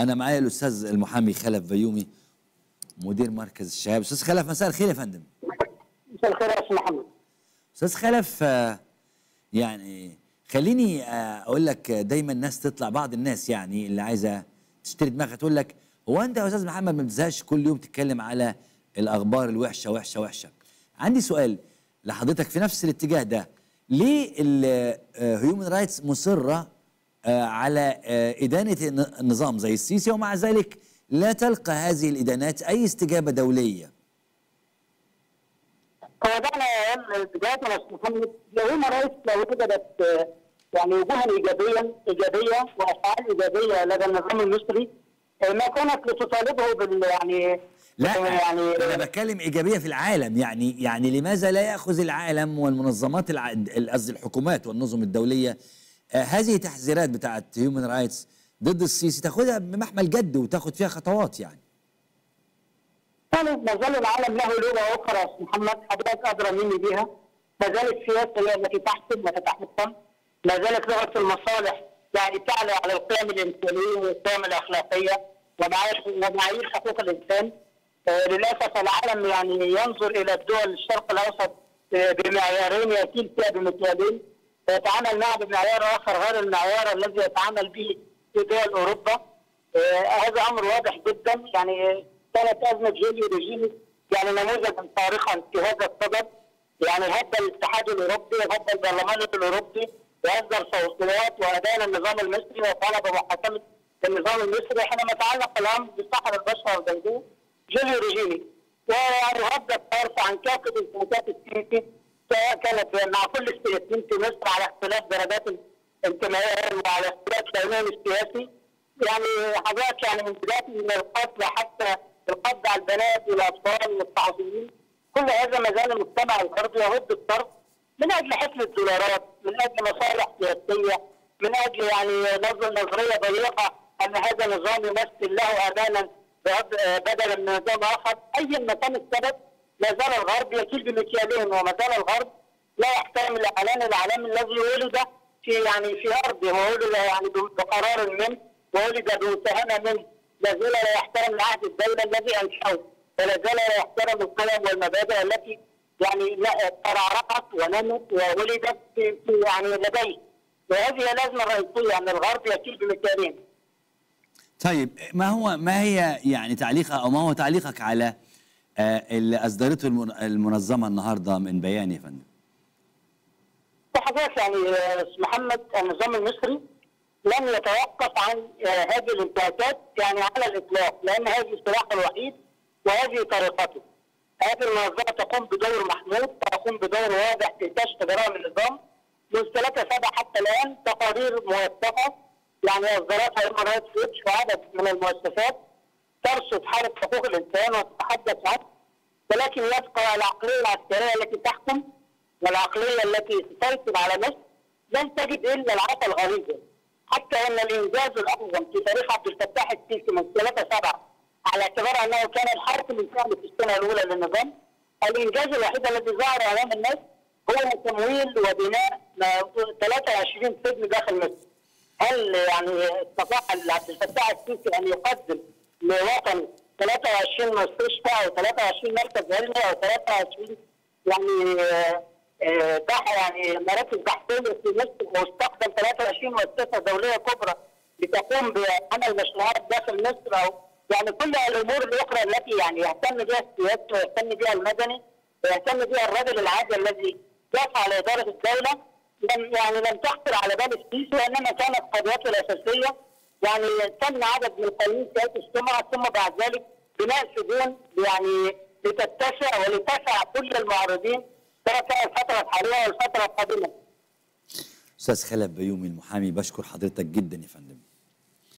انا معايا الاستاذ المحامي خلف بيومي مدير مركز الشباب. استاذ خلف مساء الخير يا فندم. مساء الخير يا استاذ محمد. استاذ خلف يعني خليني اقول لك دايما الناس تطلع بعض الناس يعني اللي عايزه تشتري دماغها تقول لك هو انت يا استاذ محمد ما بتزهقش كل يوم تتكلم على الاخبار الوحشه وحشه وحشه. عندي سؤال لحضرتك في نفس الاتجاه ده، ليه الهيومن رايتس مصره على ادانه النظام زي السيسي ومع ذلك لا تلقى هذه الادانات اي استجابه دوليه؟ هو ده انا بدايه يا استاذ محمد الهيومن رايتس لو وجدت يعني وجوها ايجابيه وافعال ايجابيه لدى النظام المصري ما كانت لتطالبه بال يعني لا يعني انا بتكلم ايجابيه في العالم، يعني لماذا لا ياخذ العالم والمنظمات قصدي الحكومات والنظم الدوليه هذه تحذيرات بتاعه هيومن رايتس ضد السيسي تاخذها بمحمل جد وتاخذ فيها خطوات يعني؟ ما زال العالم له لغه اخرى يا استاذ محمد، حضرتك ادرى مني بيها. ما زالت السياسه هي التي تحسم وتتحكم، ما زالت لغه المصالح يعني تعلى على القيم الانسانيه والقيم الاخلاقيه ومعايير حقوق الانسان. للاسف العالم يعني ينظر الى الدول الشرق الاوسط بمعيارين يكيل فيها بمكيالين، ويتعامل معها بمعيار اخر غير المعيار الذي يتعامل به في دول اوروبا. هذا امر واضح جدا. يعني كانت ازمه جوليو ريجيني يعني نموذجا صارخا في هذا الصدد. يعني هدى الاتحاد الاوروبي وهدى البرلمان الاوروبي واصدر توصيات وادان النظام المصري وطلب محاكمه النظام المصري حينما تعلق الامر بصحراء البشر البيضاء جوليو ريجيني، ويهدد الطرف عن كافه السلطات السياسيه سواء كانت مع كل السياسيين في مصر على اختلاف درجات انتمائهم وعلى اختلاف لونهم السياسي. يعني حضرتك يعني من بدايه من القتل حتى القبض على البنات والاطفال والتعظيمين، كل هذا ما زال المجتمع الغربي يهد الطرف من اجل حفظ الدولارات، من اجل مصالح سياسيه، من اجل يعني نظريه ضيقه ان هذا النظام يمثل له امانا بدلا من نظام اخر. ايا ما كان السبب لا زال الغرب يكيل بمكيالين، وما زال الغرب لا يحترم الإعلام الذي ولد في ارضه، وولد يعني بقرار منه وولد بمساهمه منه. لا زال لا يحترم العهد الدولي الذي انشاه، ولا زال لا يحترم القيم والمبادئ التي يعني ترعرعت ونمت وولدت يعني لديه، وهذه الازمه الرئيسيه ان الغرب يكيل بمكيالين. طيب ما هي يعني تعليقها او ما هو تعليقك على اللي اصدرته المنظمه النهارده من بيان يا فندم؟ حضرتك يعني محمد النظام المصري لم يتوقف عن هذه الانتهاكات يعني على الاطلاق، لان هذه سلاحه الوحيد وهذه طريقته. هذه المنظمه تقوم بدور محمود، تقوم بدور واضح في كشف جرائم النظام منذ 3/7 حتى الان. تقارير موثقه يعني اصدرتها هيومن رايتس ووتش وعدد من المؤسسات ترصد حاله حقوق الانسان وتتحدث عنه، ولكن يبقى العقليه العسكريه التي تحكم والعقليه التي تسيطر على مصر لن تجد الا العصا الغليظه. حتى ان الانجاز الاعظم في تاريخ عبد الفتاح السيسي من 3/7 على اعتبار انه كان الحاكم الفعلي في السنه الاولى للنظام، الانجاز الوحيد الذي ظهر امام الناس هو تمويل وبناء 23 سجن داخل مصر. هل يعني استطاع عبد الفتاح السيسي ان يقدم لوطن 23 مستشفى او 23 مركز علمي او 23 يعني مراكز بحثيه في مصر، واستقبل 23 مؤسسه دوليه كبرى بتقوم بعمل مشروعات داخل مصر، او يعني كل الامور الاخرى التي يعني يهتم بها السياسي ويهتم بها المدني ويهتم بها الرجل العادي الذي يسعى لاداره الدوله لم تخطر على بال السيسي، وانما كانت قضيته الاساسيه يعني تم عدد من القانون سياسه السمعه، ثم بعد ذلك بناء سجون يعني لتتسع ولتسع كل المعارضين سواء كان الفتره الحاليه والفتره القادمه. استاذ خلف بيومي المحامي بشكر حضرتك جدا يا فندم.